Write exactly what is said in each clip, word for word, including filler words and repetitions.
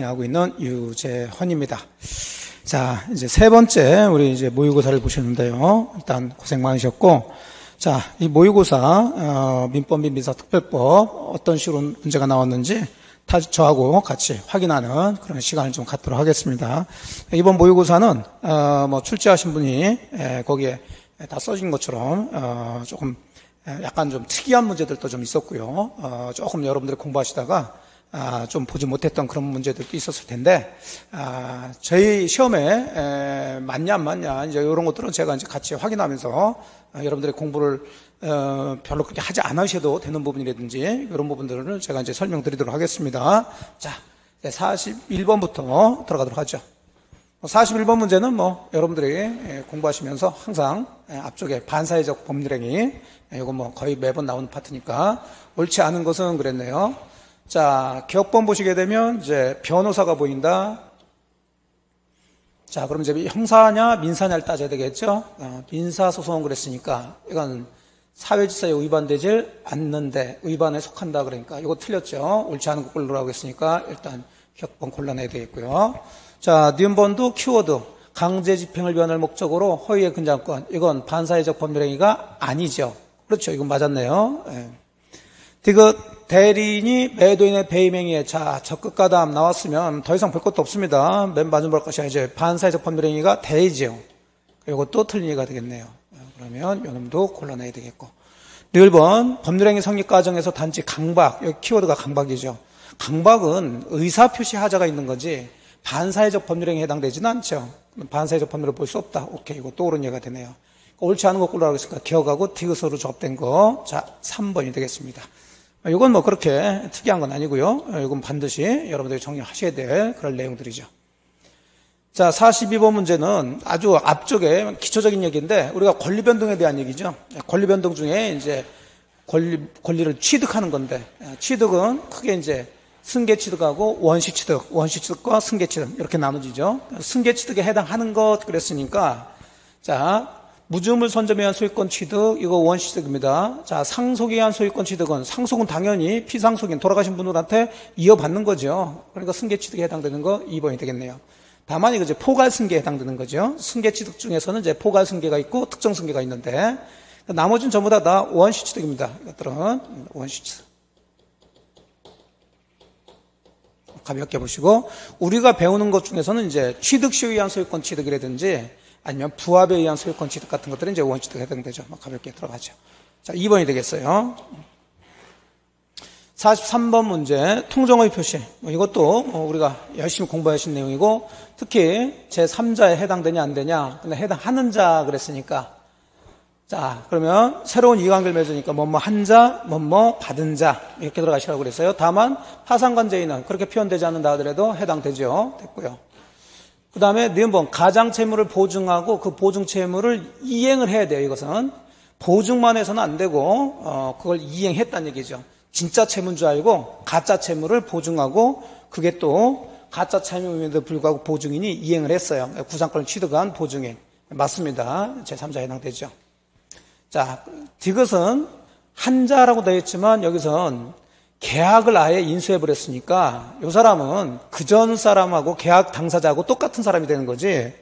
강의하고 있는 유재헌입니다. 자, 이제 세 번째 우리 이제 모의고사를 보셨는데요. 일단 고생 많으셨고, 자, 이 모의고사 어, 민법 및 민사 특별법 어떤 식으로 문제가 나왔는지 다 저하고 같이 확인하는 그런 시간을 좀 갖도록 하겠습니다. 이번 모의고사는 어, 뭐 출제하신 분이 에, 거기에 다 써진 것처럼 어, 조금 약간 좀 특이한 문제들도 좀 있었고요. 어, 조금 여러분들이 공부하시다가 아, 좀 보지 못했던 그런 문제들도 있었을 텐데, 아, 저희 시험에 에, 맞냐 안 맞냐 이제 이런 것들은 제가 이제 같이 확인하면서 아, 여러분들의 공부를 어, 별로 그렇게 하지 않으셔도 되는 부분이라든지 이런 부분들을 제가 이제 설명드리도록 하겠습니다. 자, 네, 사십일 번부터 들어가도록 하죠. 사십일 번 문제는 뭐 여러분들이 공부하시면서 항상 앞쪽에 반사회적 법률행위, 이건 뭐 거의 매번 나오는 파트니까 옳지 않은 것은 그랬네요. 자, 기억본 보시게 되면 이제 변호사가 보인다. 자, 그럼 이제 형사냐 민사냐를 따져야 되겠죠. 어, 민사소송은 그랬으니까 이건 사회질서에 위반되질 않는데 위반에 속한다 그러니까 이거 틀렸죠. 옳지 않은 걸로라고 했으니까 일단 기억본 골라내야 되겠고요. 자, 니은번도 키워드 강제집행을 위한 목적으로 허위의 근저권, 이건 반사회적 법률행위가 아니죠. 그렇죠, 이건 맞았네요. 예. 디귿 대리인이 매도인의 배임행위에 자 적극가담 나왔으면 더 이상 볼 것도 없습니다. 맨 마지막 볼 것이 이제 반사회적 법률행위가 대이지요. 이것도 틀린 얘기가 되겠네요. 그러면 요놈도 골라내야 되겠고, 일 번 법률행위 성립 과정에서 단지 강박, 여기 키워드가 강박이죠. 강박은 의사표시 하자가 있는 거지 반사회적 법률행위에 해당되지는 않죠. 반사회적 법률을 볼 수 없다. 오케이, 이거 또 옳은 예가 되네요. 옳지 않은 것 골라라고 했으니까 기억하고 디귿으로 조합된 거. 자, 삼 번이 되겠습니다. 이건 뭐 그렇게 특이한 건 아니고요. 이건 반드시 여러분들이 정리하셔야 될 그런 내용들이죠. 자, 사십이 번 문제는 아주 앞쪽에 기초적인 얘기인데 우리가 권리 변동에 대한 얘기죠. 권리 변동 중에 이제 권리, 권리를 취득하는 건데, 취득은 크게 이제 승계취득하고 원시취득, 원시취득과 승계취득 이렇게 나눠지죠. 승계취득에 해당하는 것 그랬으니까, 자, 무주물 선점에 의한 소유권 취득, 이거 원시취득입니다. 자, 상속에 의한 소유권 취득은 상속은 당연히 피상속인 돌아가신 분들한테 이어받는 거죠. 그러니까 승계취득에 해당되는 거 이 번이 되겠네요. 다만 이거 이제 포괄승계에 해당되는 거죠. 승계취득 중에서는 이제 포괄승계가 있고 특정승계가 있는데, 나머지는 전부 다, 다 원시취득입니다. 이것들은 원시취득. 가볍게 보시고, 우리가 배우는 것 중에서는 이제 취득시에 의한 소유권 취득이라든지 아니면 부합에 의한 소유권 취득 같은 것들은 이제 원취득에 해당되죠. 가볍게 들어가죠. 자, 이 번이 되겠어요. 사십삼 번 문제, 통정의 표시. 이것도 우리가 열심히 공부하신 내용이고, 특히 제삼자에 해당되냐 안 되냐, 근데 해당하는 자 그랬으니까, 자, 그러면 새로운 이해관계를 맺으니까 뭐뭐 한 자, 뭐뭐 받은 자 이렇게 들어가시라고 그랬어요. 다만 파상관계인은 그렇게 표현되지 않는다 하더라도 해당되죠. 됐고요. 그 다음에 네 번 가장채무를 보증하고 그 보증채무를 이행을 해야 돼요. 이것은 보증만 해서는 안 되고 어, 그걸 이행했다는 얘기죠. 진짜 채무인 줄 알고 가짜 채무를 보증하고 그게 또 가짜 채무임에도 불구하고 보증인이 이행을 했어요. 구상권을 취득한 보증인. 맞습니다. 제삼자에 해당되죠. 자, 디귿은 한자라고 되어 있지만 여기선 계약을 아예 인수해버렸으니까 이 사람은 그전 사람하고 계약 당사자하고 똑같은 사람이 되는 거지,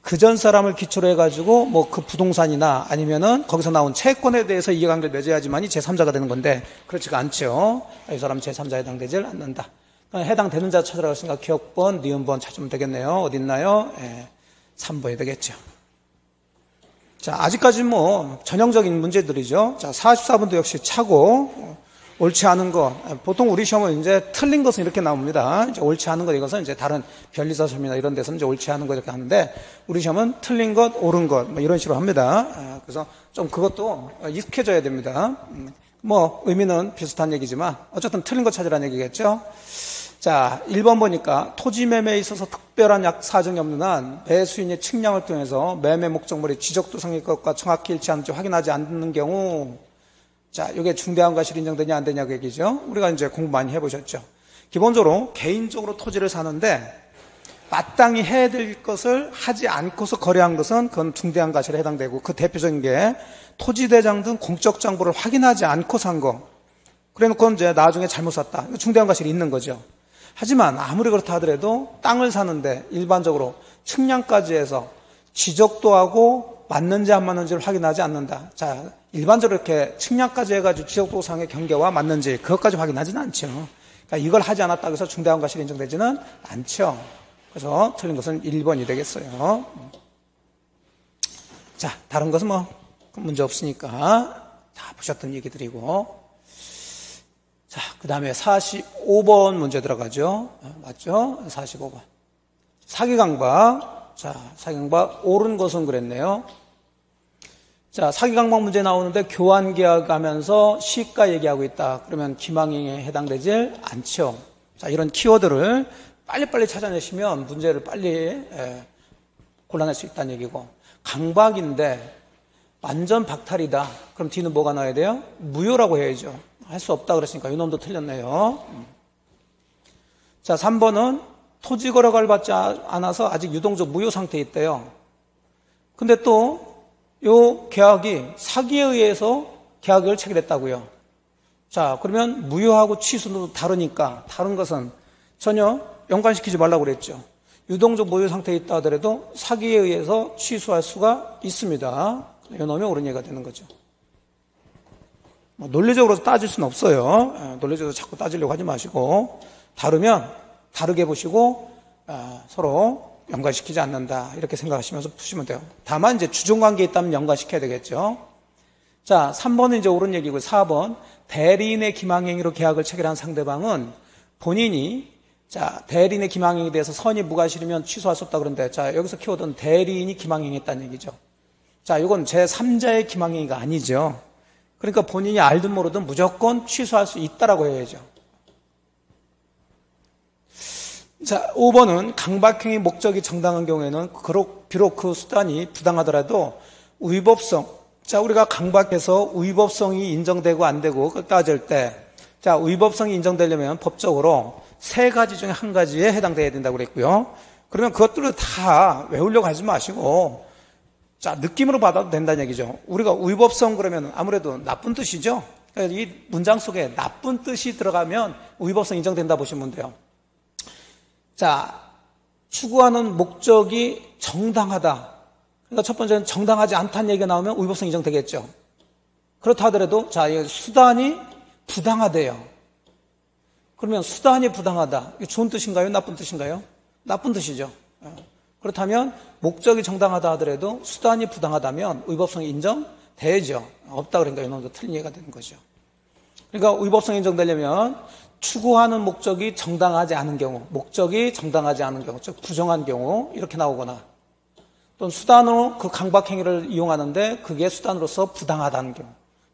그전 사람을 기초로 해가지고 뭐 그 부동산이나 아니면은 거기서 나온 채권에 대해서 이해관계를 맺어야지만이 제삼자가 되는 건데 그렇지가 않죠. 이 사람은 제삼자에 해당되질 않는다. 해당되는 자 찾으라고 했으니까 기억번, 니은번 찾으면 되겠네요. 어디 있나요? 예, 삼 번이 되겠죠. 자, 아직까지 뭐 전형적인 문제들이죠. 자, 사십사 번도 역시 차고, 옳지 않은 거. 보통 우리 시험은 이제 틀린 것은 이렇게 나옵니다. 이제 옳지 않은 것, 이것은 이제 다른 변리사 시험이나 이런 데서는 이제 옳지 않은 거 이렇게 하는데, 우리 시험은 틀린 것, 옳은 것, 뭐 이런 식으로 합니다. 그래서 좀 그것도 익숙해져야 됩니다. 뭐 의미는 비슷한 얘기지만, 어쨌든 틀린 것 찾으라는 얘기겠죠. 자, 일 번 보니까 토지 매매에 있어서 특별한 약 사정이 없는 한 매수인의 측량을 통해서 매매 목적물이 지적도상일 것과 정확히 일치하는지 확인하지 않는 경우, 자, 이게 중대한 과실이 인정되냐 안 되냐 그 얘기죠. 우리가 이제 공부 많이 해보셨죠. 기본적으로 개인적으로 토지를 사는데 마땅히 해야 될 것을 하지 않고서 거래한 것은 그건 중대한 과실에 해당되고, 그 대표적인 게 토지대장 등 공적 정보를 확인하지 않고 산 거. 그래놓고 이제 나중에 잘못 샀다. 중대한 과실이 있는 거죠. 하지만 아무리 그렇다 하더라도 땅을 사는데 일반적으로 측량까지 해서 지적도 하고 맞는지 안 맞는지를 확인하지 않는다. 자, 일반적으로 이렇게 측량까지 해가지고 지적도상의 경계와 맞는지 그것까지 확인하지는 않죠. 그러니까 이걸 하지 않았다고 해서 중대한 과실이 인정되지는 않죠. 그래서 틀린 것은 일 번이 되겠어요. 자, 다른 것은 뭐 문제 없으니까 다 보셨던 얘기 드리고. 자, 그 다음에 사십오 번 문제 들어가죠. 맞죠? 사십오 번. 사기강박. 자, 사기강박 옳은 것은 그랬네요. 자, 사기강박 문제 나오는데 교환계약하면서 시가 얘기하고 있다. 그러면 기망행위에 해당되질 않죠. 자, 이런 키워드를 빨리빨리 찾아내시면 문제를 빨리 에, 골라낼 수 있다는 얘기고, 강박인데 완전 박탈이다. 그럼 뒤는 뭐가 나와야 돼요? 무효라고 해야죠. 할 수 없다 그랬으니까 이놈도 틀렸네요. 자, 삼 번은 토지 거래가를 받지 않아서 아직 유동적 무효 상태에 있대요. 근데 또 요 계약이 사기에 의해서 계약을 체결했다고요. 자, 그러면 무효하고 취소도 다르니까 다른 것은 전혀 연관시키지 말라고 그랬죠. 유동적 무효 상태에 있다 하더라도 사기에 의해서 취소할 수가 있습니다. 요놈이 옳은 얘기가 되는 거죠. 논리적으로 따질 수는 없어요. 논리적으로 자꾸 따지려고 하지 마시고, 다르면 다르게 보시고 서로 연관시키지 않는다 이렇게 생각하시면서 푸시면 돼요. 다만 이제 주종관계에 있다면 연관시켜야 되겠죠. 자, 삼 번은 이제 옳은 얘기고, 사 번 대리인의 기망행위로 계약을 체결한 상대방은 본인이, 자, 대리인의 기망행위에 대해서 선의 무과실이면 취소할 수 없다 그런데, 자, 여기서 키워드는 대리인이 기망행위했다는 얘기죠. 자, 이건 제삼자의 기망행위가 아니죠. 그러니까 본인이 알든 모르든 무조건 취소할 수 있다라고 해야죠. 자, 오 번은 강박행위 목적이 정당한 경우에는 비록 그 수단이 부당하더라도 위법성. 자, 우리가 강박해서 위법성이 인정되고 안 되고 그걸 따질 때, 자, 위법성이 인정되려면 법적으로 세 가지 중에 한 가지에 해당돼야 된다고 그랬고요. 그러면 그것들을 다 외우려고 하지 마시고, 자, 느낌으로 받아도 된다는 얘기죠. 우리가 위법성 그러면 아무래도 나쁜 뜻이죠. 그러니까 이 문장 속에 나쁜 뜻이 들어가면 위법성 인정된다 보시면 돼요. 자, 추구하는 목적이 정당하다. 그러니까 첫 번째는 정당하지 않다는 얘기가 나오면 위법성 인정되겠죠. 그렇다 하더라도, 자, 수단이 부당하대요. 그러면 수단이 부당하다. 이게 좋은 뜻인가요? 나쁜 뜻인가요? 나쁜 뜻이죠. 그렇다면 목적이 정당하다 하더라도 수단이 부당하다면 위법성이 인정되죠. 없다 그러니까 이놈도 틀린 얘기가 되는 거죠. 그러니까 위법성이 인정되려면 추구하는 목적이 정당하지 않은 경우, 목적이 정당하지 않은 경우, 즉 부정한 경우 이렇게 나오거나, 또는 수단으로 그 강박행위를 이용하는데 그게 수단으로서 부당하다는 경우,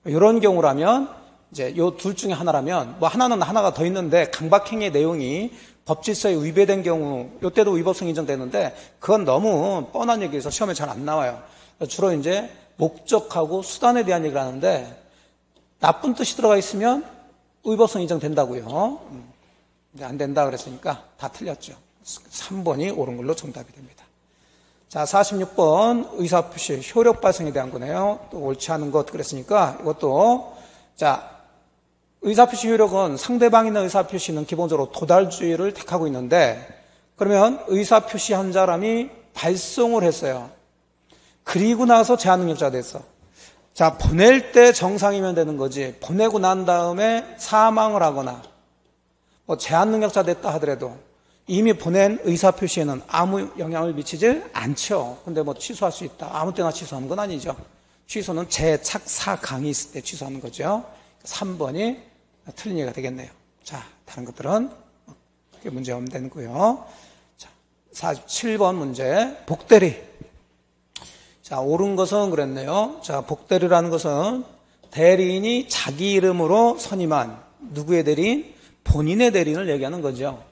이런 경우라면 이제 요 둘 중에 하나라면, 뭐 하나는 하나가 더 있는데 강박행위의 내용이 법질서에 위배된 경우, 이때도 위법성이 인정되는데 그건 너무 뻔한 얘기에서 시험에 잘 안 나와요. 주로 이제 목적하고 수단에 대한 얘기를 하는데 나쁜 뜻이 들어가 있으면 위법성이 인정된다고요. 근데 안 된다 그랬으니까 다 틀렸죠. 삼 번이 옳은 걸로 정답이 됩니다. 자, 사십육 번 의사표시 효력 발생에 대한 거네요. 또 옳지 않은 것 그랬으니까 이것도, 자, 의사표시 효력은 상대방이나 의사표시는 기본적으로 도달주의를 택하고 있는데, 그러면 의사표시한 사람이 발송을 했어요. 그리고 나서 제한능력자가 됐어. 자, 보낼 때 정상이면 되는 거지, 보내고 난 다음에 사망을 하거나 뭐 제한능력자 됐다 하더라도 이미 보낸 의사표시에는 아무 영향을 미치질 않죠. 근데 뭐 취소할 수 있다, 아무 때나 취소하는 건 아니죠. 취소는 재착사강이 있을 때 취소하는 거죠. 삼 번이 틀린 얘기가 되겠네요. 자, 다른 것들은 크게 문제 없는 되고요. 자, 사십칠 번 문제, 복대리. 자, 옳은 것은 그랬네요. 자, 복대리라는 것은 대리인이 자기 이름으로 선임한 누구의 대리인? 본인의 대리인을 얘기하는 거죠.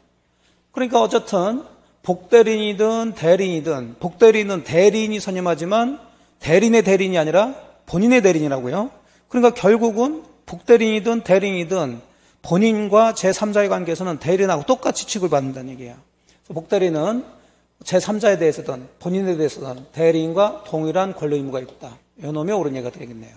그러니까 어쨌든 복대리인이든 대리인이든, 복대리인은 대리인이 선임하지만 대리인의 대리인이 아니라 본인의 대리인이라고요. 그러니까 결국은 복대리인이든 대리인이든 본인과 제삼자의 관계에서는 대리인하고 똑같이 취급을 받는다는 얘기예요. 복대리는 제삼자에 대해서든 본인에 대해서든 대리인과 동일한 권리 의무가 있다. 이놈이 옳은 얘기가 되겠네요.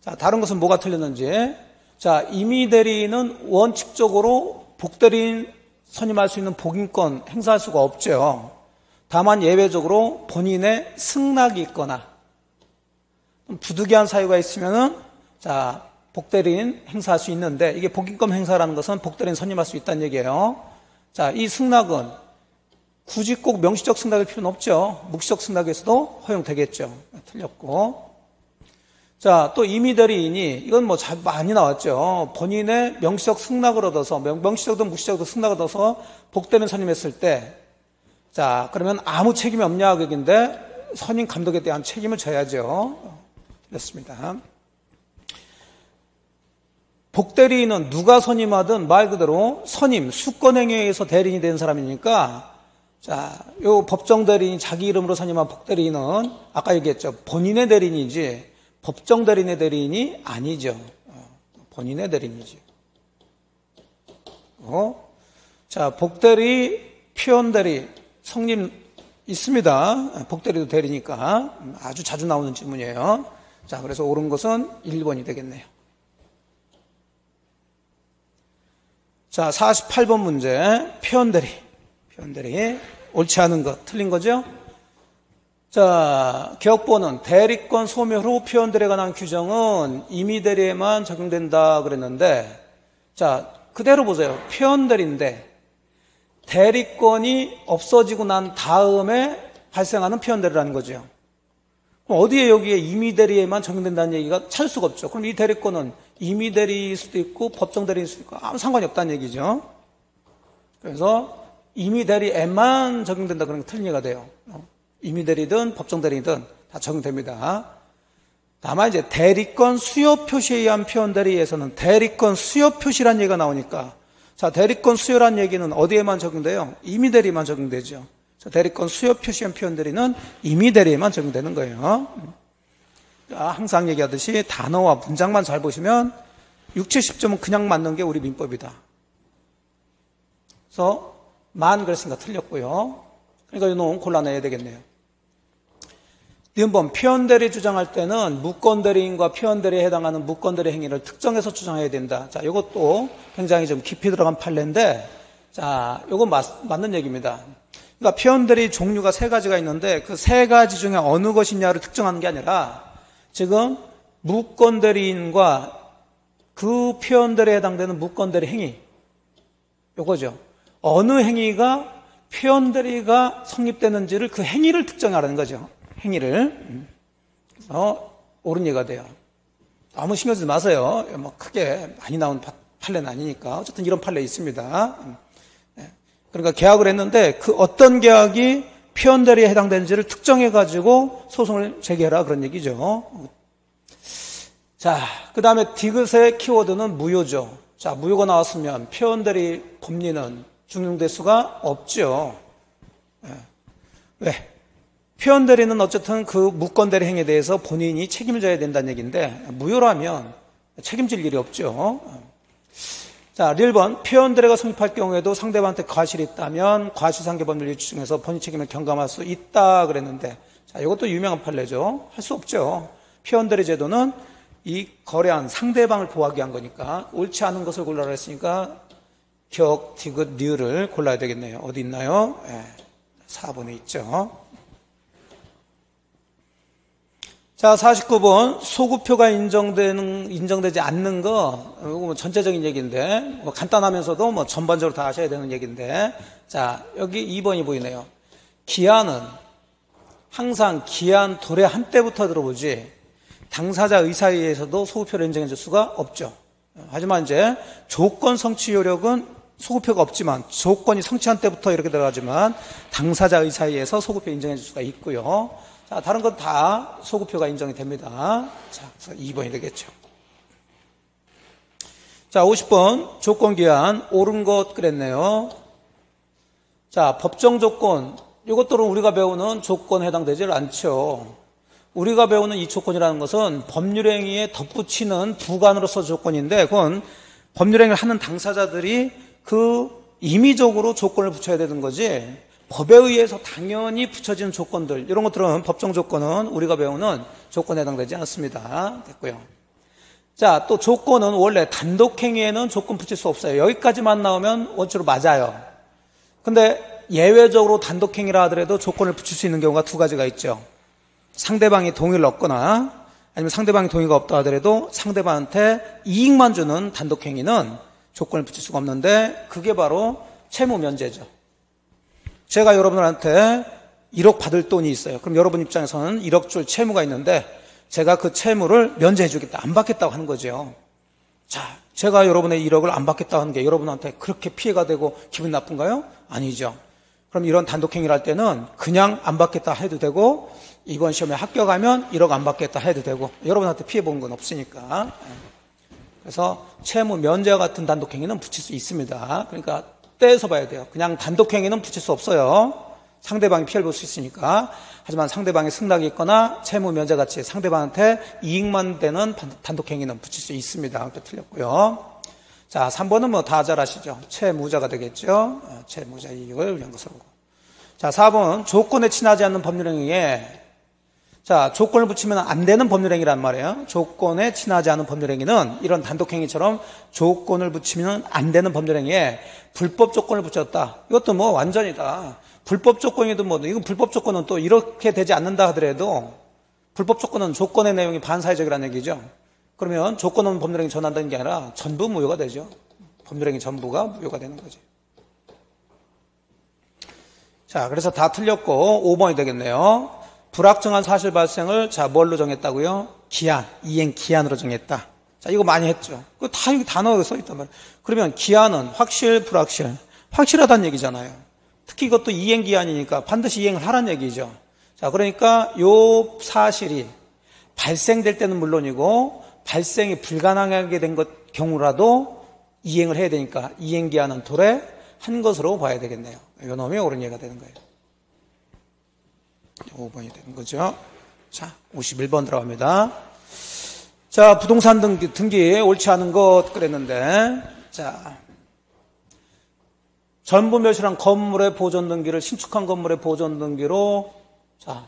자, 다른 것은 뭐가 틀렸는지. 자, 임의 대리인은 원칙적으로 복대리인 선임할 수 있는 복임권 행사할 수가 없죠. 다만 예외적으로 본인의 승낙이 있거나 부득이한 사유가 있으면은 자 복대리인 행사할 수 있는데, 이게 복임권 행사라는 것은 복대리인 선임할 수 있다는 얘기예요. 자, 이 승낙은 굳이 꼭 명시적 승낙일 필요는 없죠. 묵시적 승낙에서도 허용되겠죠. 틀렸고. 자, 또 임의 대리인이, 이건 뭐 많이 나왔죠. 본인의 명시적 승낙을 얻어서, 명시적도 묵시적도 승낙을 얻어서 복대리인 선임했을 때, 자, 그러면 아무 책임이 없냐 하격인데 선임 감독에 대한 책임을 져야죠. 됐습니다. 복대리인은 누가 선임하든 말 그대로 선임, 수권행위에 의해서 대리인이 된 사람이니까, 자, 요 법정 대리인, 자기 이름으로 선임한 복대리인은 아까 얘기했죠. 본인의 대리인이지 법정 대리인의 대리인이 아니죠. 본인의 대리인이지. 어? 자, 복대리, 표현대리, 성립 있습니다. 복대리도 대리니까 아주 자주 나오는 질문이에요. 자, 그래서 옳은 것은 일 번이 되겠네요. 자, 사십팔 번 문제, 표현대리. 표현대리. 옳지 않은 것, 틀린 거죠? 자, 개혁본은 대리권 소멸 후 표현대리에 관한 규정은 임의대리에만 적용된다 그랬는데, 자, 그대로 보세요. 표현대리인데, 대리권이 없어지고 난 다음에 발생하는 표현대리라는 거죠. 그럼 어디에 여기에 임의대리에만 적용된다는 얘기가 찾을 수가 없죠. 그럼 이 대리권은 임의대리일 수도 있고 법정대리일 수도 있고 아무 상관이 없다는 얘기죠. 그래서 임의대리에만 적용된다 그런 게 틀린 얘기가 돼요. 임의대리든 법정대리든 다 적용됩니다. 다만 이제 대리권 수요표시에 의한 표현대리에서는 대리권 수요표시란 얘기가 나오니까, 자, 대리권 수요란 얘기는 어디에만 적용돼요? 임의대리만 적용되죠. 자, 대리권 수요 표시한 표현대리는 임의대리에만 적용되는 거예요. 자, 항상 얘기하듯이 단어와 문장만 잘 보시면 육십, 칠십 점은 그냥 맞는 게 우리 민법이다. 그래서 만 그랬으니까 틀렸고요. 그러니까 이놈 골라내야 되겠네요. 니은번 표현대리 주장할 때는 무권대리인과 표현대리에 해당하는 무권대리 행위를 특정해서 주장해야 된다. 자, 이것도 굉장히 좀 깊이 들어간 판례인데, 자, 이건 맞, 맞는 얘기입니다. 그러니까 표현대리 종류가 세 가지가 있는데 그 세 가지 중에 어느 것이냐를 특정하는 게 아니라 지금 무권대리인과 그 표현대리에 해당되는 무권대리 행위, 요거죠. 어느 행위가 표현대리가 성립되는지를, 그 행위를 특정하라는 거죠. 행위를. 어, 옳은 얘기가 돼요. 아무 신경 쓰지 마세요. 뭐 크게 많이 나온 판례는 아니니까. 어쨌든 이런 판례 있습니다. 그러니까 계약을 했는데 그 어떤 계약이 표현대리에 해당되는지를 특정해가지고 소송을 제기해라 그런 얘기죠. 자, 그 다음에 디귿의 키워드는 무효죠. 자, 무효가 나왔으면 표현대리 법리는 준용될 수가 없죠. 왜? 표현대리는 어쨌든 그 무권대리 행위에 대해서 본인이 책임을 져야 된다는 얘기인데 무효라면 책임질 일이 없죠. 자, 일 번 표현대리가 성립할 경우에도 상대방한테 과실이 있다면 과실상계법률 유치 중에서 본인 책임을 경감할 수 있다 그랬는데, 자, 이것도 유명한 판례죠. 할 수 없죠. 표현대리 제도는 이 거래한 상대방을 보호하기 위한 거니까 옳지 않은 것을 골라라 했으니까 격, 디귿, 류를 골라야 되겠네요. 어디 있나요? 네, 사 번에 있죠. 자, 사십구 번 소급효가 인정되는, 인정되지 않는 거, 이거 뭐 전체적인 얘기인데, 뭐 간단하면서도 뭐 전반적으로 다 아셔야 되는 얘기인데, 자, 여기 이 번이 보이네요. 기한은 항상 기한 도래 한때부터 들어보지 당사자 의사에 의해서도 소급효를 인정해 줄 수가 없죠. 하지만 이제 조건 성취 효력은 소급효가 없지만 조건이 성취한 때부터 이렇게 들어가지만 당사자 의사에 의해서 소급효 인정해 줄 수가 있고요. 자, 다른 건 다 소급효가 인정이 됩니다. 자, 그래서 이 번이 되겠죠. 자, 오십 번 조건기한 옳은 것 그랬네요. 자, 법정 조건, 이것들은 우리가 배우는 조건 해당되질 않죠. 우리가 배우는 이 조건이라는 것은 법률행위에 덧붙이는 부관으로서 조건인데, 그건 법률행위를 하는 당사자들이 그 임의적으로 조건을 붙여야 되는 거지, 법에 의해서 당연히 붙여지는 조건들, 이런 것들은 법정 조건은 우리가 배우는 조건에 해당되지 않습니다. 됐고요. 자, 또 조건은 원래 단독행위에는 조건 붙일 수 없어요. 여기까지만 나오면 원칙으로 맞아요. 근데 예외적으로 단독행위라 하더라도 조건을 붙일 수 있는 경우가 두 가지가 있죠. 상대방이 동의를 얻거나 아니면 상대방이 동의가 없다 하더라도 상대방한테 이익만 주는 단독행위는 조건을 붙일 수가 없는데, 그게 바로 채무 면제죠. 제가 여러분한테 일억 받을 돈이 있어요. 그럼 여러분 입장에서는 일억 줄 채무가 있는데 제가 그 채무를 면제해 주겠다, 안 받겠다고 하는 거죠. 자, 제가 여러분의 일억을 안 받겠다고 하는 게 여러분한테 그렇게 피해가 되고 기분 나쁜가요? 아니죠. 그럼 이런 단독행위를 할 때는 그냥 안 받겠다 해도 되고, 이번 시험에 합격하면 일억 안 받겠다 해도 되고, 여러분한테 피해 본 건 없으니까. 그래서 채무 면제와 같은 단독행위는 붙일 수 있습니다. 그러니까 떼서 봐야 돼요. 그냥 단독행위는 붙일 수 없어요. 상대방이 피해를 볼 수 있으니까. 하지만 상대방의 승낙이 있거나 채무 면제 같이 상대방한테 이익만 되는 단독행위는 붙일 수 있습니다. 이렇게 틀렸고요. 자, 삼 번은 뭐 다 잘 아시죠? 채무자가 되겠죠. 채무자 이익을 위한 것으로. 자, 사 번, 조건에 친하지 않는 법률행위에, 자, 조건을 붙이면 안 되는 법률행위란 말이에요. 조건에 친하지 않은 법률행위는 이런 단독행위처럼 조건을 붙이면 안 되는 법률행위에 불법 조건을 붙였다. 이것도 뭐 완전히 다 불법 조건이든 뭐든, 이건 불법 조건은 또 이렇게 되지 않는다 하더라도 불법 조건은 조건의 내용이 반사회적이라는 얘기죠. 그러면 조건 없는 법률행위 전환되는 게 아니라 전부 무효가 되죠. 법률행위 전부가 무효가 되는 거죠. 자, 그래서 다 틀렸고 오 번이 되겠네요. 불확정한 사실 발생을, 자, 뭘로 정했다고요? 기한, 이행 기한으로 정했다. 자, 이거 많이 했죠. 그거 다 여기 단어에 써있단 말이에요. 그러면 기한은 확실, 불확실, 확실하다는 얘기잖아요. 특히 이것도 이행 기한이니까 반드시 이행을 하라는 얘기죠. 자, 그러니까 요 사실이 발생될 때는 물론이고 발생이 불가능하게 된 것 경우라도 이행을 해야 되니까 이행 기한은 도래 한 것으로 봐야 되겠네요. 요 놈이 옳은 예가 되는 거예요. 오 번이 되는 거죠. 자, 오십일 번 들어갑니다. 자, 부동산 등기, 등기 옳지 않은 것 그랬는데, 자, 전부 멸실한 건물의 보존 등기를 신축한 건물의 보존 등기로, 자,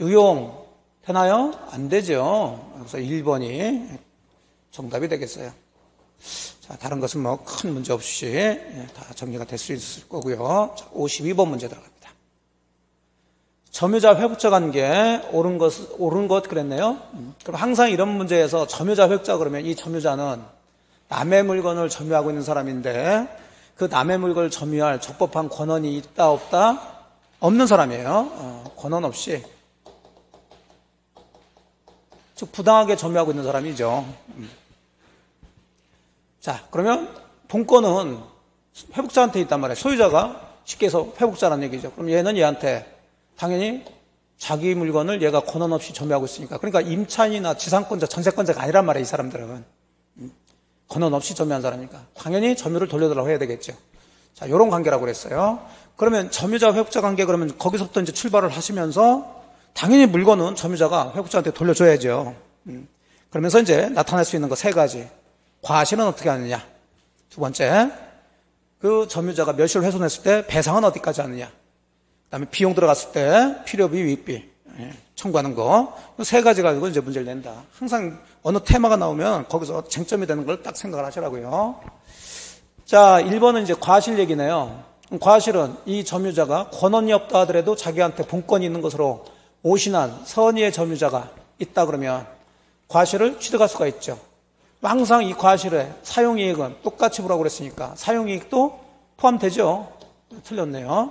유용 되나요? 안 되죠. 그래서 일 번이 정답이 되겠어요. 자, 다른 것은 뭐 큰 문제 없이 다 정리가 될 수 있을 거고요. 자, 오십이 번 문제 들어갑니다. 점유자 회복자 관계 옳은 것, 옳은 것 그랬네요. 그럼 항상 이런 문제에서 점유자 회복자 그러면 이 점유자는 남의 물건을 점유하고 있는 사람인데 그 남의 물건을 점유할 적법한 권원이 있다 없다? 없는 사람이에요. 어, 권원 없이. 즉 부당하게 점유하고 있는 사람이죠. 음. 자, 그러면 본권은 회복자한테 있단 말이에요. 소유자가 쉽게 해서 회복자라는 얘기죠. 그럼 얘는 얘한테 당연히 자기 물건을 얘가 권한 없이 점유하고 있으니까, 그러니까 임차인이나 지상권자, 전세권자가 아니란 말이에요. 이 사람들은 권한 없이 점유한 사람이니까 당연히 점유를 돌려달라고 해야 되겠죠. 자, 이런 관계라고 그랬어요. 그러면 점유자 회복자 관계 그러면 거기서부터 이제 출발을 하시면서 당연히 물건은 점유자가 회복자한테 돌려줘야죠. 그러면서 이제 나타날 수 있는 거 세 가지. 과실은 어떻게 하느냐. 두 번째, 그 점유자가 멸실을 훼손했을 때 배상은 어디까지 하느냐. 그다음에 비용 들어갔을 때 필요비, 유익비 청구하는 거. 이 세 가지 가지고 이제 문제를 낸다. 항상 어느 테마가 나오면 거기서 쟁점이 되는 걸 딱 생각을 하시라고요. 자, 일 번은 이제 과실 얘기네요. 과실은 이 점유자가 권원이 없다 하더라도 자기한테 본권이 있는 것으로 오신한 선의의 점유자가 있다 그러면 과실을 취득할 수가 있죠. 항상 이 과실의 사용이익은 똑같이 보라고 그랬으니까 사용이익도 포함되죠. 틀렸네요.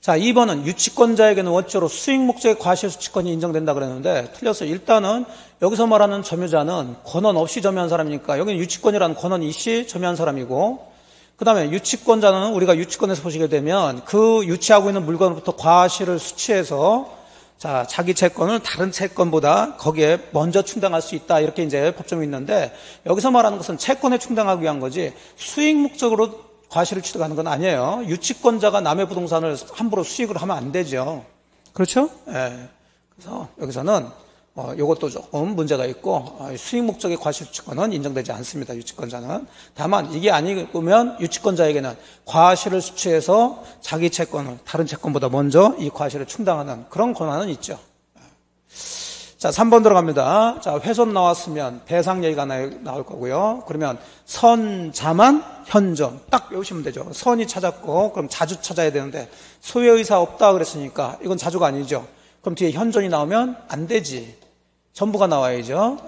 자, 이 번은 유치권자에게는 원칙으로 수익 목적의 과실수취권이 인정된다 그랬는데 틀렸어요. 일단은 여기서 말하는 점유자는 권한 없이 점유한 사람이니까 여기는 유치권이라는 권한이 있이 점유한 사람이고, 그 다음에 유치권자는 우리가 유치권에서 보시게 되면 그 유치하고 있는 물건으로부터 과실을 수취해서, 자, 자기 채권을 다른 채권보다 거기에 먼저 충당할 수 있다, 이렇게 이제 법정이 있는데 여기서 말하는 것은 채권에 충당하기 위한 거지 수익 목적으로 과실을 취득하는 건 아니에요. 유치권자가 남의 부동산을 함부로 수익을 하면 안 되죠. 그렇죠? 예. 그래서 여기서는 어, 이것도 조금 문제가 있고, 어, 수익 목적의 과실취득권은 인정되지 않습니다. 유치권자는. 다만 이게 아니면 유치권자에게는 과실을 수취해서 자기 채권을 다른 채권보다 먼저 이 과실을 충당하는 그런 권한은 있죠. 자, 삼 번 들어갑니다. 자, 훼손 나왔으면 배상 얘기가 나, 나올 거고요. 그러면 선, 자만, 현전. 딱 외우시면 되죠. 선이 찾았고, 그럼 자주 찾아야 되는데, 소유 의사 없다 그랬으니까, 이건 자주가 아니죠. 그럼 뒤에 현전이 나오면 안 되지. 전부가 나와야죠.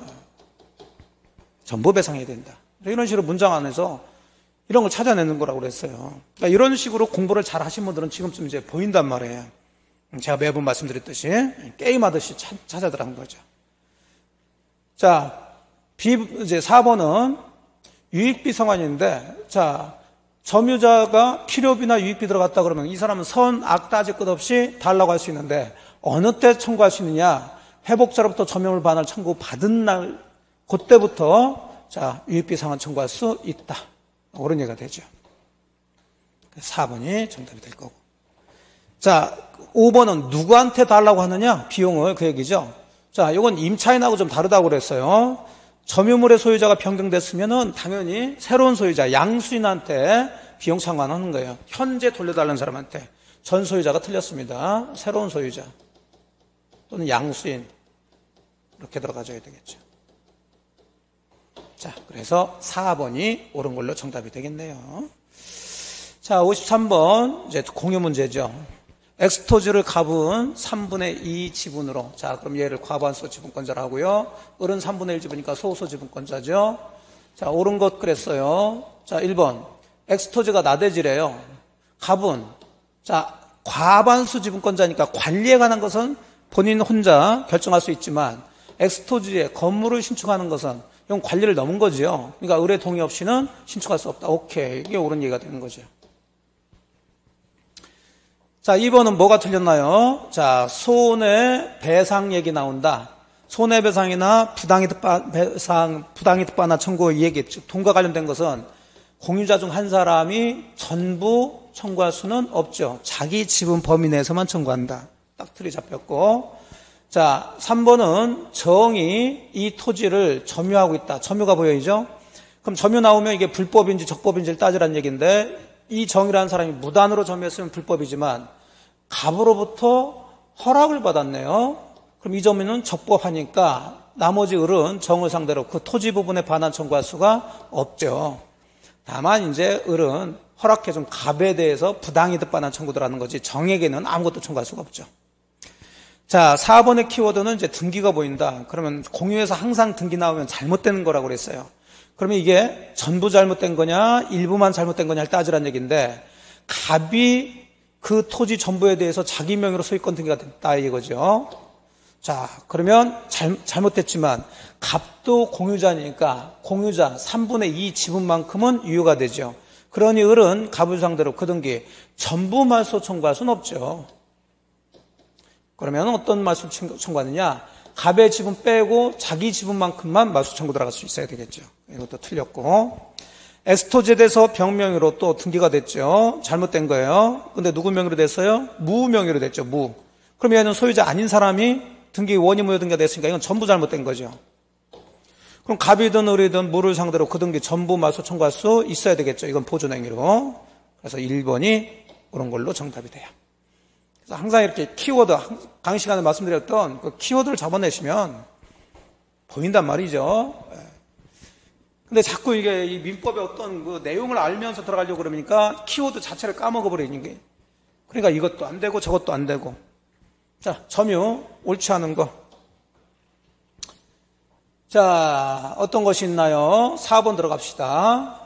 전부 배상해야 된다. 이런 식으로 문장 안에서 이런 걸 찾아내는 거라고 그랬어요. 그러니까 이런 식으로 공부를 잘 하신 분들은 지금쯤 이제 보인단 말이에요. 제가 매번 말씀드렸듯이 게임하듯이 찾아들라는 거죠. 자, B, 이제 사 번은 유익비 상환인데, 자, 점유자가 필요비나 유익비 들어갔다 그러면 이 사람은 선, 악 따질 것 없이 달라고 할 수 있는데, 어느 때 청구할 수 있느냐? 회복자로부터 점유물분할 청구 받은 날, 그때부터 자, 유익비 상환 청구할 수 있다. 그런 얘기가 되죠. 사 번이 정답이 될 거고. 자, 오 번은 누구한테 달라고 하느냐? 비용을, 그 얘기죠. 자, 이건 임차인하고 좀 다르다고 그랬어요. 점유물의 소유자가 변경됐으면은 당연히 새로운 소유자, 양수인한테 비용 상환하는 거예요. 현재 돌려달라는 사람한테. 전 소유자가 틀렸습니다. 새로운 소유자 또는 양수인, 이렇게 들어가줘야 되겠죠. 자, 그래서 사 번이 옳은 걸로 정답이 되겠네요. 자, 오십삼 번 이제 공유 문제죠. 엑스토지를 갑은 삼분의 이 지분으로. 자, 그럼 얘를 과반수 지분권자라고요. 을은 삼분의 일 지분이니까 소수 지분권자죠. 자, 옳은 것 그랬어요. 자, 일 번. 엑스토지가 나대지래요. 갑은, 자, 과반수 지분권자니까 관리에 관한 것은 본인 혼자 결정할 수 있지만, 엑스토지에 건물을 신축하는 것은 이건 관리를 넘은 거죠. 그러니까 을의 동의 없이는 신축할 수 없다. 오케이. 이게 옳은 얘기가 되는 거죠. 자, 이 번은 뭐가 틀렸나요? 자, 손해배상 얘기 나온다. 손해배상이나 부당이득배상, 부당이득배나 청구 이 얘기, 즉 돈과 관련된 것은 공유자 중 한 사람이 전부 청구할 수는 없죠. 자기 지분 범위 내에서만 청구한다. 딱 틀이 잡혔고. 자, 삼 번은 정이 이 토지를 점유하고 있다. 점유가 보여야죠. 그럼 점유 나오면 이게 불법인지 적법인지를 따지라는 얘기인데, 이 정이라는 사람이 무단으로 점유했으면 불법이지만 갑으로부터 허락을 받았네요. 그럼 이 점유는 적법하니까 나머지 을은 정을 상대로 그 토지 부분에 반환 청구할 수가 없죠. 다만 이제 을은 허락해준 갑에 대해서 부당이득 반환 청구를 하는 거지 정에게는 아무것도 청구할 수가 없죠. 자, 사 번의 키워드는 이제 등기가 보인다. 그러면 공유에서 항상 등기 나오면 잘못되는 거라고 그랬어요. 그러면 이게 전부 잘못된 거냐 일부만 잘못된 거냐를 따지란 얘기인데, 갑이 그 토지 전부에 대해서 자기 명의로 소유권 등기가 됐다 이거죠. 자, 그러면 잘, 잘못됐지만 갑도 공유자니까 공유자 삼분의 이 지분만큼은 유효가 되죠. 그러니 을은 갑을 상대로 그 등기 전부 말소 청구할 수는 없죠. 그러면 어떤 말소 청구하느냐? 갑의 지분 빼고 자기 지분만큼만 말소 청구 들어갈 수 있어야 되겠죠. 이것도 틀렸고. 엑스토지에 대해서 병명의로 또 등기가 됐죠. 잘못된 거예요. 근데 누구 명의로 됐어요? 무 명의로 됐죠. 무. 그럼 얘는 소유자 아닌 사람이 등기 원이 무효 등기가 됐으니까 이건 전부 잘못된 거죠. 그럼 갑이든 을이든 무를 상대로 그 등기 전부 말소 청구할 수 있어야 되겠죠. 이건 보존행위로. 그래서 일 번이 그런 걸로 정답이 돼요. 항상 이렇게 키워드, 강의 시간에 말씀드렸던 그 키워드를 잡아내시면 보인단 말이죠. 근데 자꾸 이게 이 민법의 어떤 그 내용을 알면서 들어가려고 그러니까 키워드 자체를 까먹어버리는 게. 그러니까 이것도 안 되고 저것도 안 되고. 자, 점유, 옳지 않은 거. 자, 어떤 것이 있나요? 사 번 들어갑시다.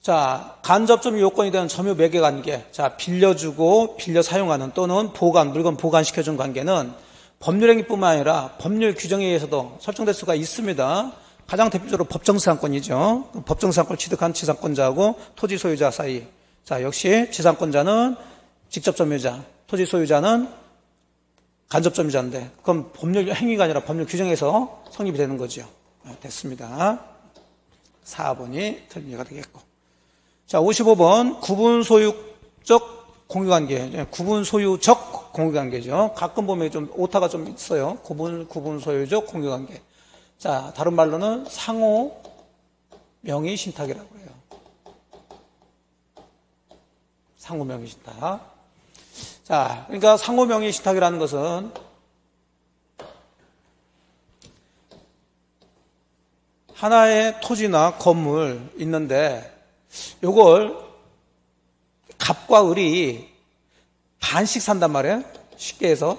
자, 간접점유 요건이 되는 점유 매개 관계. 자, 빌려주고 빌려 사용하는 또는 보관, 물건 보관시켜준 관계는 법률행위뿐만 아니라 법률 규정에 의해서도 설정될 수가 있습니다. 가장 대표적으로 법정지상권이죠. 법정지상권을 취득한 지상권자하고 토지 소유자 사이. 자, 역시 지상권자는 직접 점유자, 토지 소유자는 간접 점유자인데, 그건 법률 행위가 아니라 법률 규정에서 성립이 되는 거죠. 됐습니다. 사 번이 틀린 얘기가 되겠고. 자, 오십오 번 구분소유적 공유관계, 구분소유적 공유관계죠. 가끔 보면 좀 오타가 좀 있어요. 구분 구분소유적 공유관계. 자, 다른 말로는 상호 명의 신탁이라고 해요. 상호 명의 신탁. 자, 그러니까 상호명의신탁이라는 것은 하나의 토지나 건물 있는데 요걸 갑과 을이 반씩 산단 말이에요. 쉽게 해서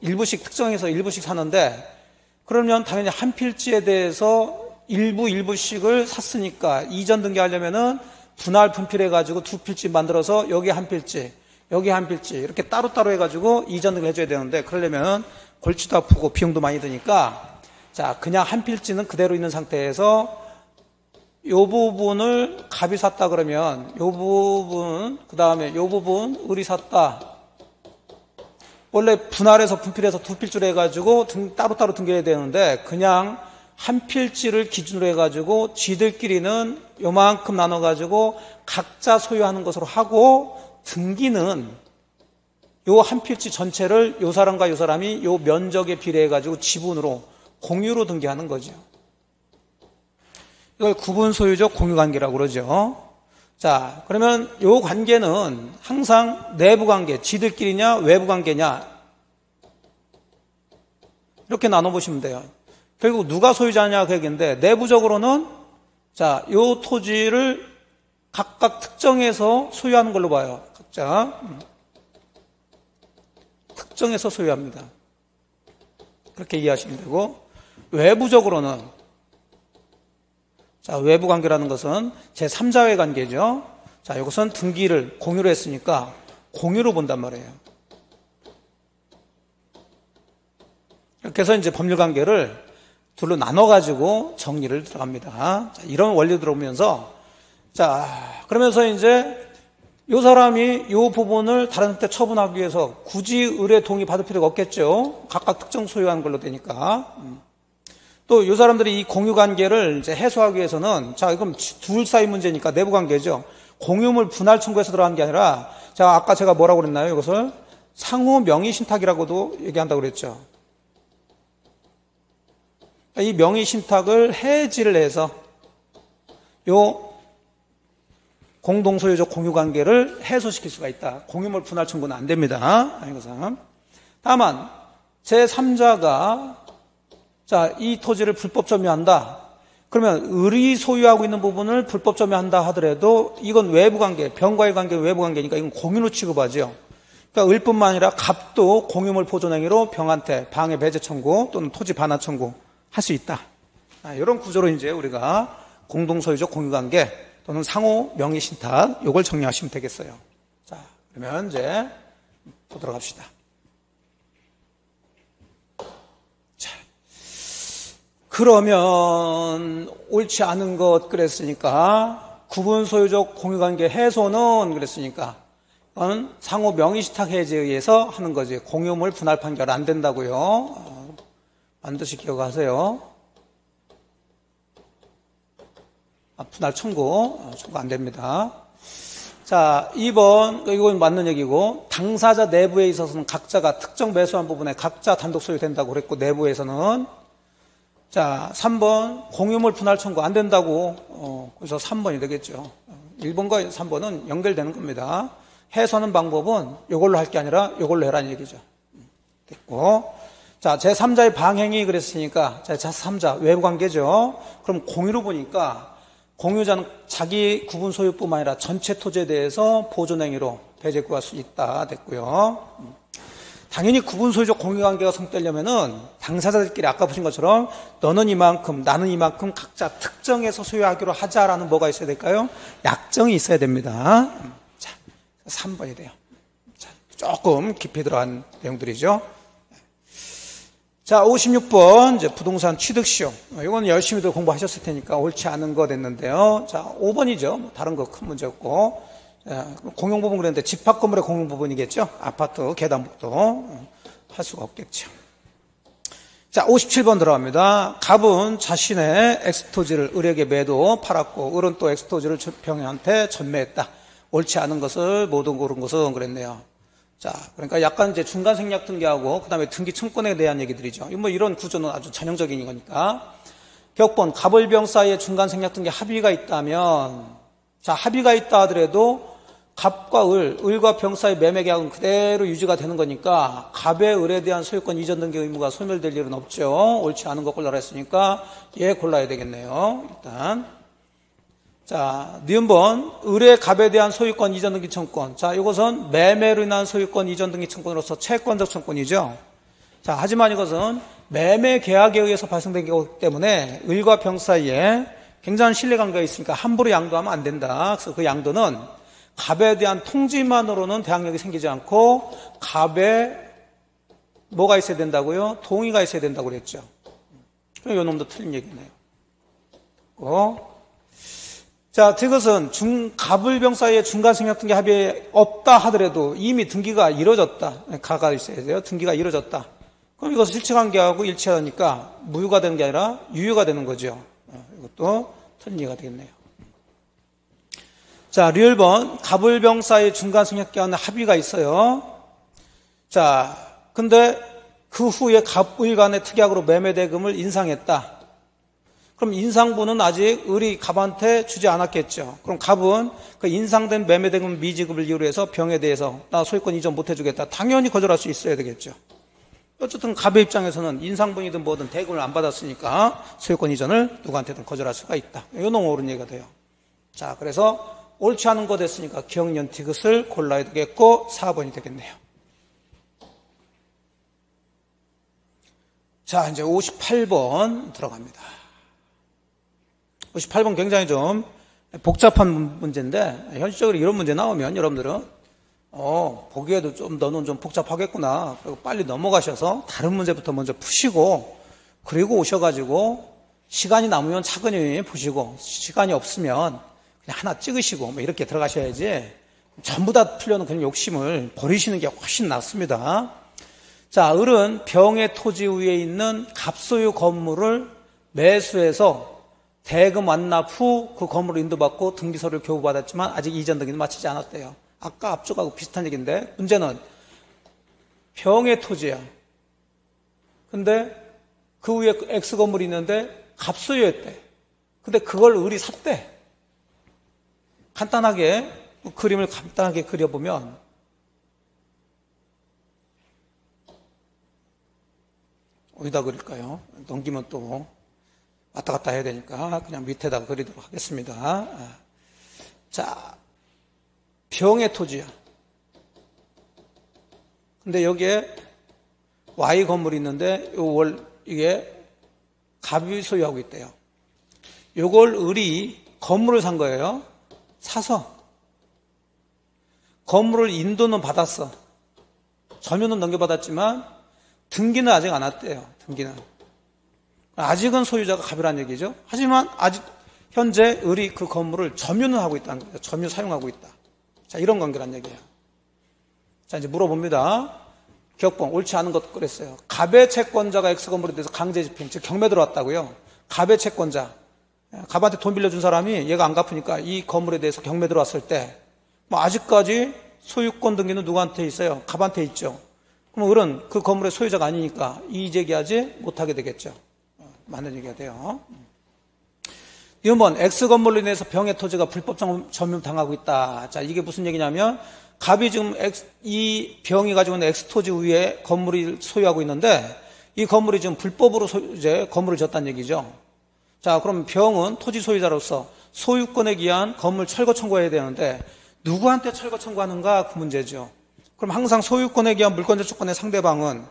일부씩 특정해서 일부씩 사는데, 그러면 당연히 한 필지에 대해서 일부 일부씩을 샀으니까 이전 등기하려면은 분할 분필해 가지고 두 필지 만들어서 여기 한 필지, 여기 한 필지 이렇게 따로따로 해 가지고 이전 등기를 해줘야 되는데, 그러려면은 골치도 아프고 비용도 많이 드니까, 자, 그냥 한 필지는 그대로 있는 상태에서 요 부분을 갑이 샀다 그러면 요 부분, 그 다음에 요 부분 을이 샀다. 원래 분할해서 분필해서 두 필지로 해가지고 등, 따로따로 등기해야 되는데, 그냥 한 필지를 기준으로 해가지고 지들끼리는 요만큼 나눠가지고 각자 소유하는 것으로 하고, 등기는 요 한 필지 전체를 요 사람과 요 사람이 요 면적에 비례해가지고 지분으로 공유로 등기하는 거죠. 이걸 구분소유적 공유관계라고 그러죠. 자, 그러면 요 관계는 항상 내부관계, 지들끼리냐 외부관계냐 이렇게 나눠보시면 돼요. 결국 누가 소유자냐 그 얘기인데, 내부적으로는 자, 요 토지를 각각 특정해서 소유하는 걸로 봐요. 각자 특정해서 소유합니다. 그렇게 이해하시면 되고, 외부적으로는 자, 외부 관계라는 것은 제삼자의 관계죠. 자, 이것은 등기를 공유로 했으니까 공유로 본단 말이에요. 이렇게 해서 이제 법률 관계를 둘로 나눠가지고 정리를 들어갑니다. 자, 이런 원리 들어오면서, 자, 그러면서 이제 이 사람이 이 부분을 다른 때 처분하기 위해서 굳이 을의 동의 받을 필요가 없겠죠. 각각 특정 소유한 걸로 되니까. 또 이 사람들이 이 공유관계를 이제 해소하기 위해서는, 자, 이건 둘 사이 문제니까 내부관계죠. 공유물 분할 청구해서 들어간 게 아니라, 자, 아까 제가 뭐라고 그랬나요? 이것을 상호 명의 신탁이라고도 얘기한다고 그랬죠. 이 명의 신탁을 해지를 해서 요 공동소유적 공유관계를 해소시킬 수가 있다. 공유물 분할 청구는 안 됩니다. 이것은 다만 제삼자가 자, 이 토지를 불법 점유한다. 그러면 을이 소유하고 있는 부분을 불법 점유한다 하더라도 이건 외부관계, 병과의 관계 외부관계니까 이건 공유로 취급하죠. 그러니까 을뿐만 아니라 갑도 공유물 보존행위로 병한테 방해 배제 청구 또는 토지 반환 청구 할 수 있다. 아, 이런 구조로 이제 우리가 공동소유적 공유관계 또는 상호 명의신탁 요걸 정리하시면 되겠어요. 자, 그러면 이제 보도록 합시다. 그러면 옳지 않은 것 그랬으니까, 구분소유적 공유관계 해소는 그랬으니까 이건 상호 명의신탁 해제에 의해서 하는 거지 공유물 분할 판결 안 된다고요. 어, 반드시 기억하세요. 아, 분할 청구 어, 청구 안 됩니다. 자, 이 번 이건 맞는 얘기고, 당사자 내부에 있어서는 각자가 특정 매수한 부분에 각자 단독 소유된다고 그랬고, 내부에서는 자, 삼 번 공유물 분할 청구 안 된다고, 어, 그래서 삼 번이 되겠죠. 일 번과 삼 번은 연결되는 겁니다. 해소하는 방법은 이걸로 할 게 아니라 이걸로 해라는 얘기죠. 됐고, 자, 제삼자의 방행이 그랬으니까 제삼자 외부관계죠. 그럼 공유로 보니까 공유자는 자기 구분 소유뿐만 아니라 전체 토지에 대해서 보존행위로 배제 구할 수 있다. 됐고요. 당연히 구분소유적 공유관계가 성립되려면은 당사자들끼리 아까 보신 것처럼 너는 이만큼, 나는 이만큼 각자 특정해서 소유하기로 하자라는 뭐가 있어야 될까요? 약정이 있어야 됩니다. 자, 삼 번이 돼요. 자, 조금 깊이 들어간 내용들이죠. 자, 오십육 번 이제 부동산 취득시효. 이건 열심히들 공부하셨을 테니까 옳지 않은 거 됐는데요. 자, 오 번이죠. 다른 거 큰 문제 없고. 공용부분 그랬는데 집합건물의 공용부분이겠죠. 아파트 계단복도 할 수가 없겠죠. 자, 오십칠 번 들어갑니다. 갑은 자신의 엑스토지를 을에게 매도 팔았고, 을은 또 엑스토지를 병이한테 전매했다. 옳지 않은 것을 모두 고른 것은 그랬네요. 자, 그러니까 약간 이제 중간 생략 등기하고 그 다음에 등기 청권에 대한 얘기들이죠. 뭐 이런 구조는 아주 전형적인 거니까. 격번 갑을 병 사이에 중간 생략 등기 합의가 있다면, 자, 합의가 있다 하더라도 갑과 을, 을과 병사의 매매계약은 그대로 유지가 되는 거니까 갑의 을에 대한 소유권 이전 등기 의무가 소멸될 일은 없죠. 옳지 않은 거 골라라 했으니까 얘 골라야 되겠네요. 일단 자, 니은번 을의 갑에 대한 소유권 이전 등기 청권. 자, 이것은 매매로 인한 소유권 이전 등기 청권으로서 채권적 청권이죠. 자, 하지만 이것은 매매 계약에 의해서 발생된 거기 때문에 을과 병 사이에 굉장한 신뢰관계가 있으니까 함부로 양도하면 안 된다. 그래서 그 양도는 갑에 대한 통지만으로는 대항력이 생기지 않고 갑에 뭐가 있어야 된다고요? 동의가 있어야 된다고 그랬죠. 그럼 이 놈도 틀린 얘기네요. 어? 자, 이것은 중, 갑을병 사이에 중간승약 등기 합의 없다 하더라도 이미 등기가 이루어졌다. 가가 있어야 돼요. 등기가 이루어졌다. 그럼 이것은 실체관계하고 일치하니까 무효가 되는 게 아니라 유효가 되는 거죠. 이것도 틀린 얘기가 되겠네요. 자, 리을번 갑을병 사이의 중간승약기한 합의가 있어요. 자, 근데 그 후에 갑을 간의 특약으로 매매대금을 인상했다. 그럼 인상분은 아직 을이 갑한테 주지 않았겠죠. 그럼 갑은 그 인상된 매매대금 미지급을 이유로 해서 병에 대해서 나 소유권 이전 못해주겠다. 당연히 거절할 수 있어야 되겠죠. 어쨌든 갑의 입장에서는 인상분이든 뭐든 대금을 안 받았으니까 소유권 이전을 누구한테든 거절할 수가 있다. 이건 옳은 얘기가 돼요. 자, 그래서 옳지 않은 거 됐으니까 기억년 티귿을 골라야 되겠고 사 번이 되겠네요. 자, 이제 오십팔 번 들어갑니다. 오십팔 번 굉장히 좀 복잡한 문제인데 현실적으로 이런 문제 나오면 여러분들은 어 보기에도 좀 너는 좀 복잡하겠구나. 그리고 빨리 넘어가셔서 다른 문제부터 먼저 푸시고 그리고 오셔가지고 시간이 남으면 차근히 보시고 시간이 없으면 그냥 하나 찍으시고 뭐 이렇게 들어가셔야지 전부 다 풀려는 그런 욕심을 버리시는 게 훨씬 낫습니다. 자, 을은 병의 토지 위에 있는 갑소유 건물을 매수해서 대금 완납 후 그 건물을 인도받고 등기서류를 교부받았지만 아직 이전 등기는 마치지 않았대요. 아까 앞쪽하고 비슷한 얘기인데 문제는 병의 토지야. 근데 그 위에 X 건물이 있는데 갑소유였대. 근데 그걸 을이 샀대. 간단하게 그림을 간단하게 그려보면 어디다 그릴까요? 넘기면 또 왔다 갔다 해야 되니까 그냥 밑에다 그리도록 하겠습니다. 자, 병의 토지야. 근데 여기에 Y 건물이 있는데 요 월 이게 갑이 소유하고 있대요. 요걸 을이 건물을 산 거예요. 사서 건물을 인도는 받았어. 점유는 넘겨받았지만 등기는 아직 안 왔대요. 등기는 아직은 소유자가 갑이란 얘기죠. 하지만 아직 현재 을이 그 건물을 점유는 하고 있다는 거예요. 점유 사용하고 있다. 자, 이런 관계란 얘기예요. 자, 이제 물어봅니다. 기억봉 옳지 않은 것도 그랬어요. 갑의 채권자가 X 건물에 대해서 강제 집행, 즉 경매 들어왔다고요. 갑의 채권자. 갑한테 돈 빌려준 사람이 얘가 안 갚으니까 이 건물에 대해서 경매 들어왔을 때 뭐 아직까지 소유권 등기는 누구한테 있어요? 갑한테 있죠. 그럼 을은 그 건물의 소유자가 아니니까 이의제기하지 못하게 되겠죠. 맞는 얘기가 돼요. 이 번 X건물로 인해서 병의 토지가 불법 점유당하고 있다. 자, 이게 무슨 얘기냐면 갑이 지금 X, 이 병이 가지고 있는 X토지 위에 건물을 소유하고 있는데 이 건물이 지금 불법으로 소유, 이제 건물을 졌다는 얘기죠. 자, 그럼 병은 토지 소유자로서 소유권에 기한 건물 철거 청구해야 되는데 누구한테 철거 청구하는가 그 문제죠. 그럼 항상 소유권에 기한 물권적청구권의 상대방은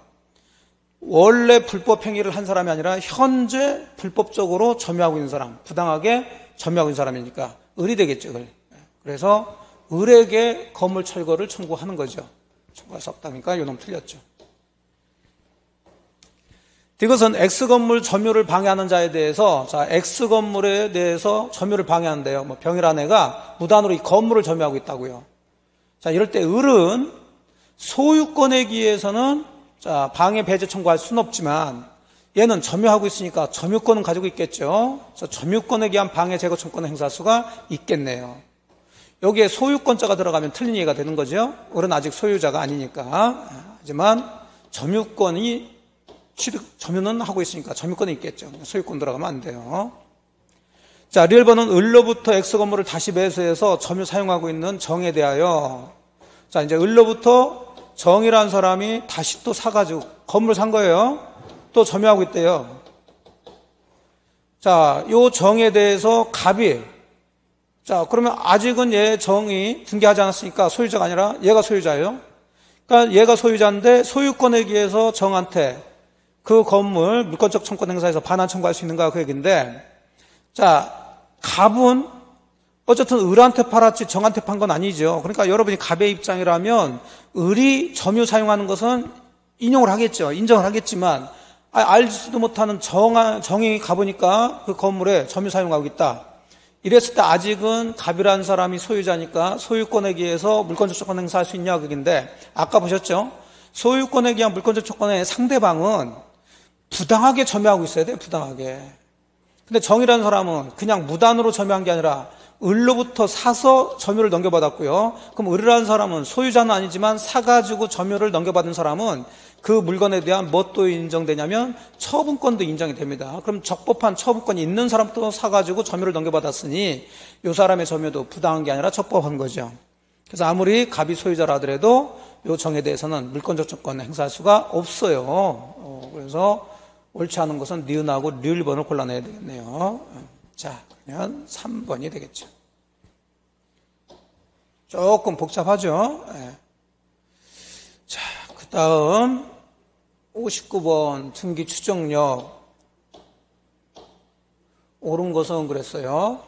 원래 불법 행위를 한 사람이 아니라 현재 불법적으로 점유하고 있는 사람, 부당하게 점유하고 있는 사람이니까 을이 되겠죠. 을. 그래서 을에게 건물 철거를 청구하는 거죠. 청구할 수 없다니까 요놈 틀렸죠. 이것은 X건물 점유를 방해하는 자에 대해서, 자, X건물에 대해서 점유를 방해한대요. 뭐 병이란 애가 무단으로 이 건물을 점유하고 있다고요. 자, 이럴 때 을은 소유권에 기해서는, 자, 방해 배제 청구할 수는 없지만 얘는 점유하고 있으니까 점유권은 가지고 있겠죠. 그래서 점유권에 기한 방해 제거 청구권을 행사할 수가 있겠네요. 여기에 소유권자가 들어가면 틀린 얘기가 되는 거죠. 을은 아직 소유자가 아니니까. 하지만 점유권이 점유는 하고 있으니까 점유권이 있겠죠. 소유권 들어가면 안 돼요. 자, 일 번은 을로부터 액수 건물을 다시 매수해서 점유 사용하고 있는 정에 대하여. 자, 이제 을로부터 정이라는 사람이 다시 또 사가지고 건물 산 거예요. 또 점유하고 있대요. 자, 요 정에 대해서 갑이, 자, 그러면 아직은 얘 정이 등기하지 않았으니까 소유자가 아니라 얘가 소유자예요. 그러니까 얘가 소유자인데 소유권에 기해서 정한테 그 건물 물권적 청구권 행사에서 반환 청구할 수 있는가 그 얘기인데, 자, 갑은 어쨌든 을한테 팔았지 정한테 판 건 아니죠. 그러니까 여러분이 갑의 입장이라면 을이 점유 사용하는 것은 인용을 하겠죠. 인정을 하겠지만 알지도 못하는 정, 정이 가보니까 그 건물에 점유 사용하고 있다. 이랬을 때 아직은 갑이라는 사람이 소유자니까 소유권에 기해서 물권적청구권 행사할 수 있냐 그건데, 아까 보셨죠? 소유권에 기한 물권적청구권의 상대방은 부당하게 점유하고 있어야 돼요. 부당하게. 근데 정이라는 사람은 그냥 무단으로 점유한 게 아니라 을로부터 사서 점유를 넘겨받았고요. 그럼 을이라는 사람은 소유자는 아니지만 사가지고 점유를 넘겨받은 사람은 그 물건에 대한 뭣도 인정되냐면 처분권도 인정이 됩니다. 그럼 적법한 처분권이 있는 사람도 사가지고 점유를 넘겨받았으니 이 사람의 점유도 부당한 게 아니라 적법한 거죠. 그래서 아무리 갑이 소유자라 하더라도 이 정에 대해서는 물권적청구권 행사할 수가 없어요. 그래서 옳지 않은 것은 니은하고 류일 번을 골라내야 되겠네요. 자, 그러면 삼 번이 되겠죠. 조금 복잡하죠? 네. 자, 그 다음 오십구 번 등기 추정력. 옳은 것은 그랬어요.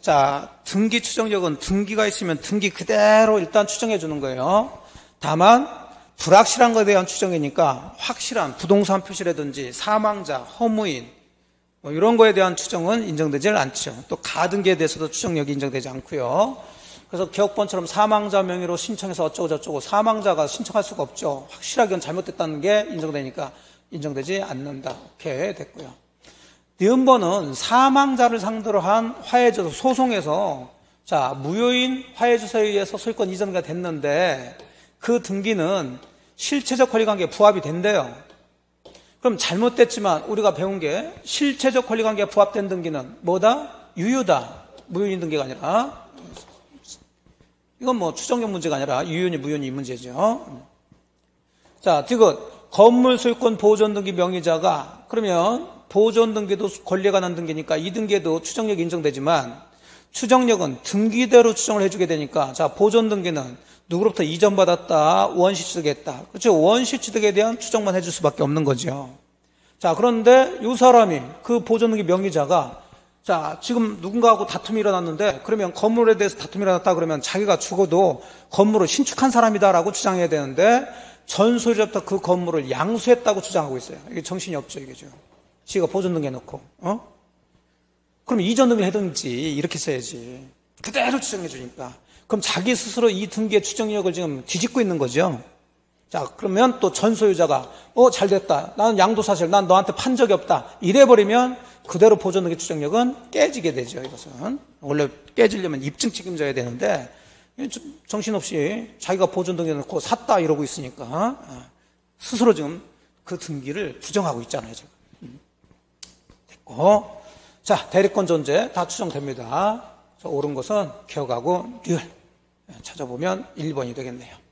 자, 등기 추정력은 등기가 있으면 등기 그대로 일단 추정해 주는 거예요. 다만 불확실한 것에 대한 추정이니까 확실한 부동산 표시라든지 사망자, 허무인 뭐 이런 거에 대한 추정은 인정되지 않죠. 또 가등기에 대해서도 추정력이 인정되지 않고요. 그래서 개업본처럼 사망자 명의로 신청해서 어쩌고 저쩌고 사망자가 신청할 수가 없죠. 확실하게는 잘못됐다는 게 인정되니까 인정되지 않는다. 오케이, 됐고요. 니은번은 사망자를 상대로 한 화해조서 소송에서 자 무효인 화해조서에 의해서 소유권 이전이 됐는데 그 등기는 실체적 권리관계에 부합이 된대요. 그럼 잘못됐지만 우리가 배운 게 실체적 권리관계에 부합된 등기는 뭐다? 유효다. 무효인 등기가 아니라. 이건 뭐 추정력 문제가 아니라 유효니 무효니 이 문제죠. 자, 디귿. 건물 소유권 보존 등기 명의자가, 그러면 보존 등기도 권리에 관한 등기니까 이 등기에도 추정력이 인정되지만 추정력은 등기대로 추정을 해주게 되니까, 자, 보존 등기는 누구로부터 이전받았다, 원시취득했다. 그렇죠? 원시취득에 대한 추정만 해줄 수밖에 없는 거죠. 자, 그런데 이 사람이, 그 보존등기 명의자가, 자, 지금 누군가하고 다툼이 일어났는데, 그러면 건물에 대해서 다툼이 일어났다 그러면 자기가 죽어도 건물을 신축한 사람이다라고 주장해야 되는데, 전 소유자부터 그 건물을 양수했다고 주장하고 있어요. 이게 정신이 없죠, 이게 지금. 지가 보존등기 해놓고, 어? 그럼 이전등기를 해든지, 이렇게 써야지. 그대로 추정해주니까. 그럼 자기 스스로 이 등기의 추정력을 지금 뒤집고 있는 거죠. 자, 그러면 또 전 소유자가 어, 잘 됐다. 나는 양도사실, 난 너한테 판 적이 없다. 이래버리면 그대로 보존등기 추정력은 깨지게 되죠. 이것은 원래 깨지려면 입증 책임져야 되는데 정신없이 자기가 보존등기 놓고 샀다 이러고 있으니까 스스로 지금 그 등기를 부정하고 있잖아요. 지금. 됐고, 자, 대리권 존재 다 추정됩니다. 옳은 것은 기억하고 늘 찾아보면 일 번이 되겠네요.